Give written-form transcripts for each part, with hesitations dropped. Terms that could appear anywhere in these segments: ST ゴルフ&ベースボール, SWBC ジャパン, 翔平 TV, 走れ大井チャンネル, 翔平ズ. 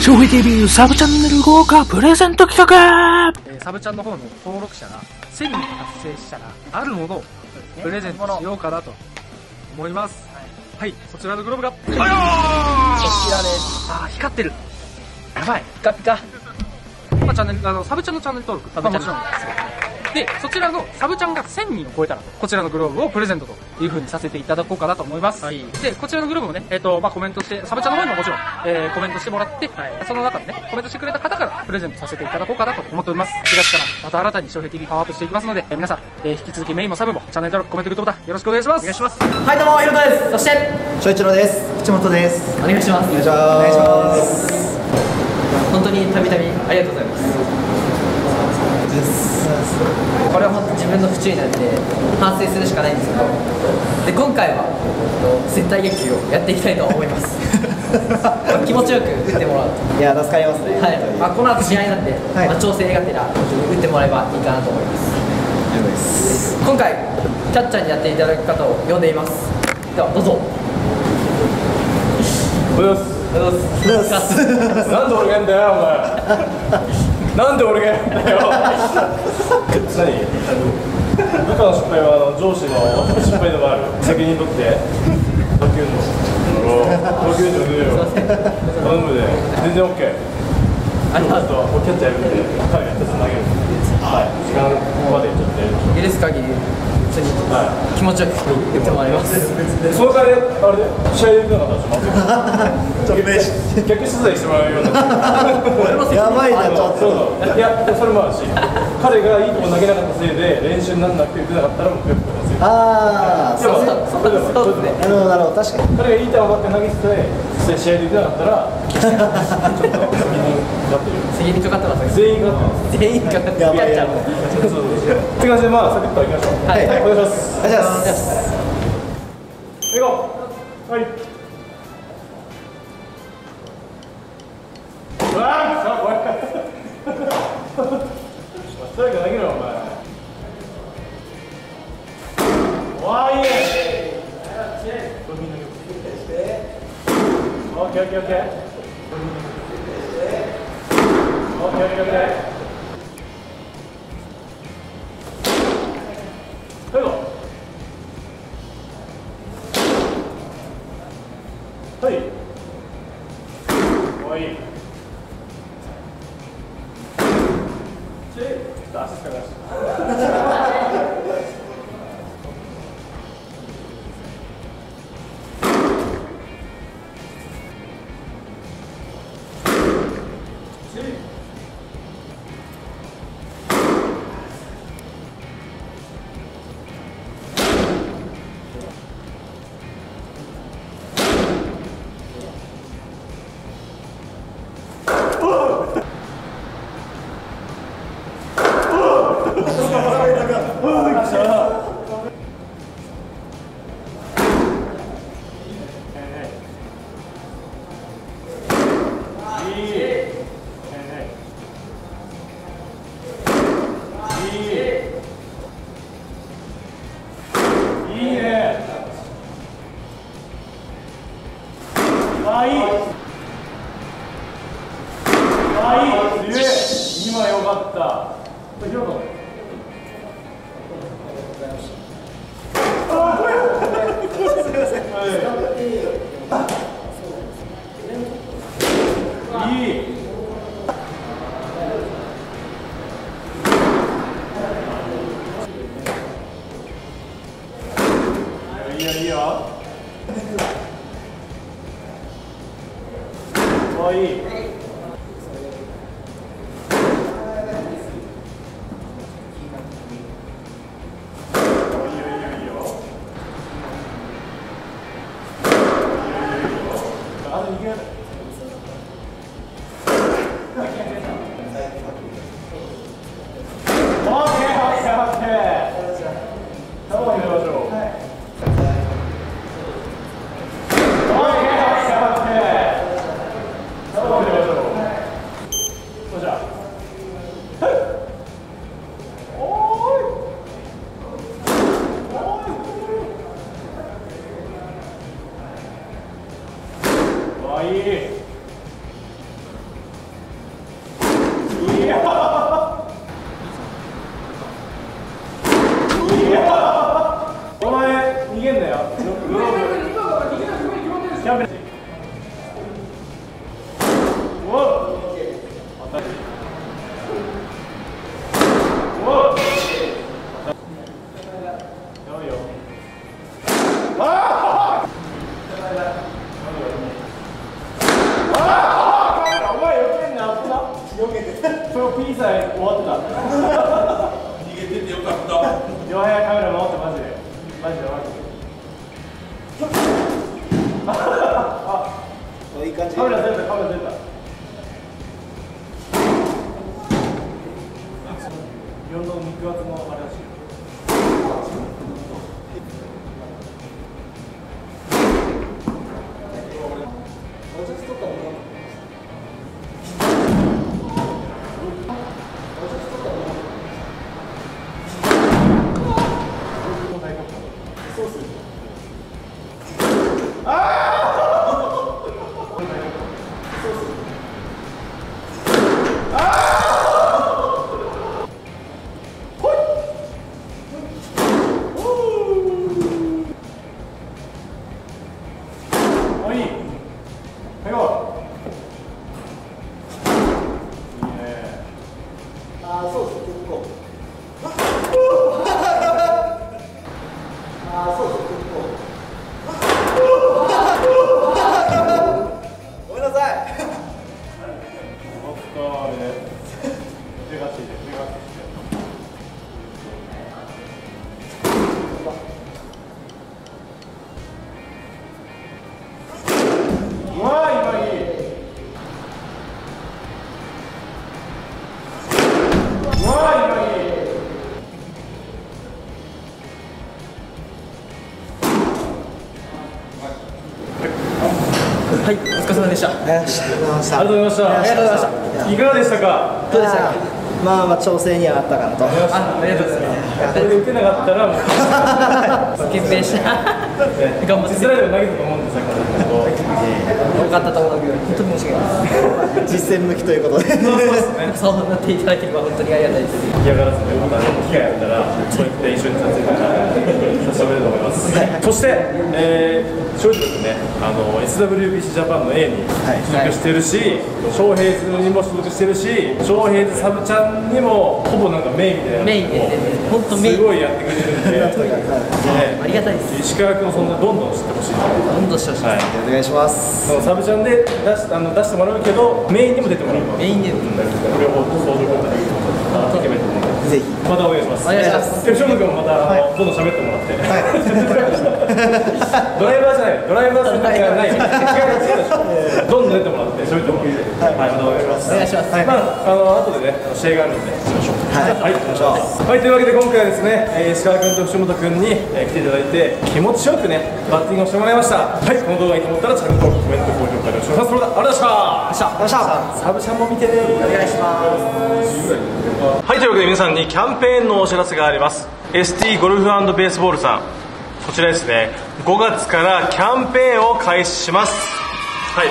翔平 TV サブチャンネル豪華プレゼント企画、サブチャンの方の登録者が1000人達成したらあるものをプレゼントしようかなと思います。はい、そちらのグローブがこちらです。あー、光ってる、やばい、ピカピカ。まあ、チャンネルサブチャンのチャンネル登録、サブチャンもちろんですで、そちらのサブチャンが1000人を超えたらこちらのグローブをプレゼントという風にさせていただこうかなと思います。はい、でこちらのグローブもね、コメントして、サブチャンの方にももちろん、コメントしてもらって、その中でねコメントしてくれた方からプレゼントさせていただこうかなと思っております。4月からまた新たに翔平 TV パワーアップしていきますので、皆さん、引き続きメインもサブもチャンネル登録、コメント、グッドボタンよろしくお願いします。お願いします。はい、どうも、いろとです。そして翔一郎です。口元です。お願いします。お願いします。本当にたびたびありがとうございます。これは本当自分の不注意なんで反省するしかないんですけど、で今回は接待野球をやっていきたいと思います。気持ちよく打ってもらうと、いや助かりますね。はい、まあ、この後試合なんで、まあ、調整がてら打ってもらえばいいかなと思います。今回キャッチャーにやっていただく方を呼んでいます。ではどうぞ。おはようございます。なんで俺がやんだよ、お前。なんで俺がやんだよ。何？部下の失敗は上司の失敗でもある。責任取って。野球の。野球の出るよ。頼むで。全然オッケー。ありがとう。キャッチャーやるんで。彼が一つ投げる。はい。時間までいっちゃって。許す限り。気持ちよく打ってもらいます。その代わりあれで試合できなかったら逆取材してもらうような。やばいな、ちょっと。いやそれもあるし、彼がいいとこ投げなかったせいで練習にならなくて打てなかったらもう結構ですよ。ああ、そうだそうだね。なるほどなるほど、確かに。彼がいい球ばっか投げてて試合できなかったらちょっと責任かかってる。責任かかってます。全員かかってます。全員かかってやっちゃう。って感じでまあサクッといきましょう。はい。お願いします。お願いします。行こう。はい。うわあ、怖い。誰か投げろお前。怖い。オッケーオッケーオッケー。オッケーオッケーオッケー。いい。今日 P さえ終わってた逃げててよかった両部屋カメラ回ってマジであっいい感じカメラ出たカメラ出た4の肉厚のあれらしいはい、お疲れ様でした。ありがとうございました。ありがとうございました。ありがとうございました。いかがでしたか。どうでしたか。まあまあ調整に上がったかなと。ありがとうございます。これで受けなかったらもう決定した。頑張って。実際でも投げたと思うんですよ。良かったと思うけど、本当に申し訳ないです。実践向きということで。そうなっていただければ本当にありがたいです。嫌がらずでまた機会あったらそういった一緒に撮影とかさせてもらえると思います。そして。正直ですね、SWBC ジャパンの A に所属してるし、翔平ズにも所属してるし、翔平ズサブちゃんにもほぼなんかメインみたいなのをすごいやってくれるんで、ありがたいです。石川君をそんなどんどん知ってほしい。どんどん知ってほしい。お願いします。サブちゃんで出してもらうけど、メインにも出てもらう。メインで両方相乗効果で決めてもらう。ぜひまたお願いします。お願いします。で、翔野君もまたどんどん喋ってもらって。ドライバーじゃない。ドライバーさんがない。どんどん出てもらって、そういうところで、はい、またお願いします。お願いします。まあ、後でね、試合があるので、しましょう。はい、しましょう。はい、というわけで、今回はですね、石川君と藤本君に来ていただいて、気持ちよくね、バッティングをしてもらいました。はい、この動画にと思ったら、チャンネル登録、コメント、高評価、よろしくお願いします。ありがとうございました。サブちゃんも見てね。お願いします。はい、というわけで、皆さんにキャンペーンのお知らせがあります。ST ゴルフ&ベースボールさん。こちらですね、5月からキャンペーンを開始します。はい、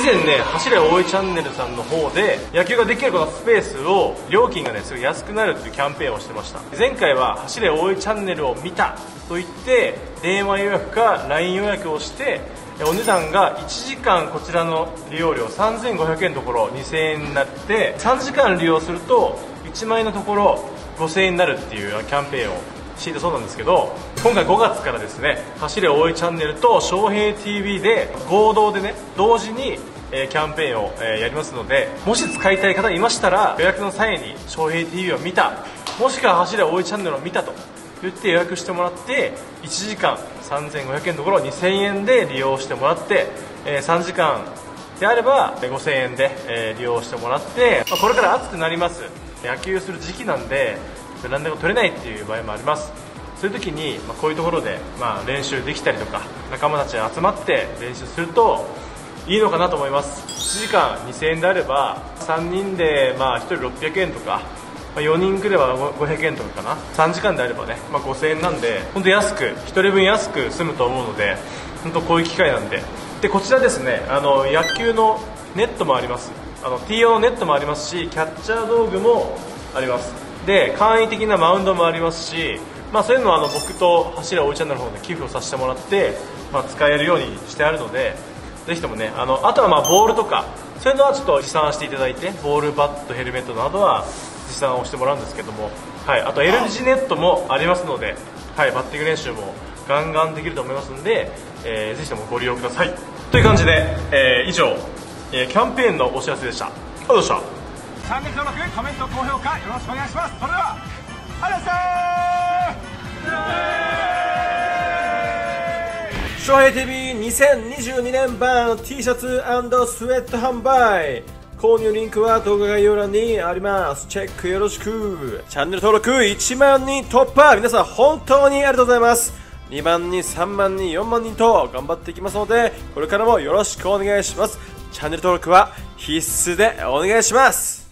以前ね、走れ大井チャンネルさんの方で野球ができるこのスペースを料金がねすごい安くなるっていうキャンペーンをしてました。前回は走れ大井チャンネルを見たといって電話予約か LINE 予約をしてお値段が1時間こちらの利用料3500円のところ2000円になって3時間利用すると1万円のところ5000円になるっていうキャンペーンをしていたそうなんですけど、今回5月からですね「走れ大井チャンネル」と「翔平 TV」で合同でね同時にキャンペーンをやりますので、もし使いたい方いましたら予約の際に「翔平 TV」を見たもしくは「走れ大井チャンネル」を見たと言って予約してもらって1時間3500円のところ2000円で利用してもらって3時間であれば5000円で利用してもらって、これから暑くなります、野球する時期なんでランナーが取れないっていう場合もあります。そういう時に、こういうところで、練習できたりとか仲間たちが集まって練習するといいのかなと思います。1時間2000円であれば3人で、1人600円とか、4人くれば500円とかかな。3時間であればね、5000円なんで本当安く、1人分安く済むと思うので、本当こういう機会なんで。でこちらですね、野球のネットもあります、TO のネットもありますし、キャッチャー道具もあります。で簡易的なマウンドもありますし、そういうのは僕と走れ大井チャンネルの方で寄付をさせてもらって、使えるようにしてあるので、ぜひともね、あとはボールとかそういうのはちょっと持参していただいて、ボール、バット、ヘルメットなどは持参をしてもらうんですけども、はい、あと L 字ネットもありますので、はい、バッティング練習もガンガンできると思いますので、ぜひともご利用ください。という感じで、以上、キャンペーンのお知らせでした。ありがとうございました。チャンネル登録、コメント、高評価よろしくお願いします。それでは晴れせー !SHOHEITV2022 年版 T シャツ&スウェット販売、購入リンクは動画概要欄にあります。チェックよろしく。チャンネル登録1万人突破、皆さん本当にありがとうございます。2万人、3万人、4万人と頑張っていきますので、これからもよろしくお願いします。チャンネル登録は必須でお願いします。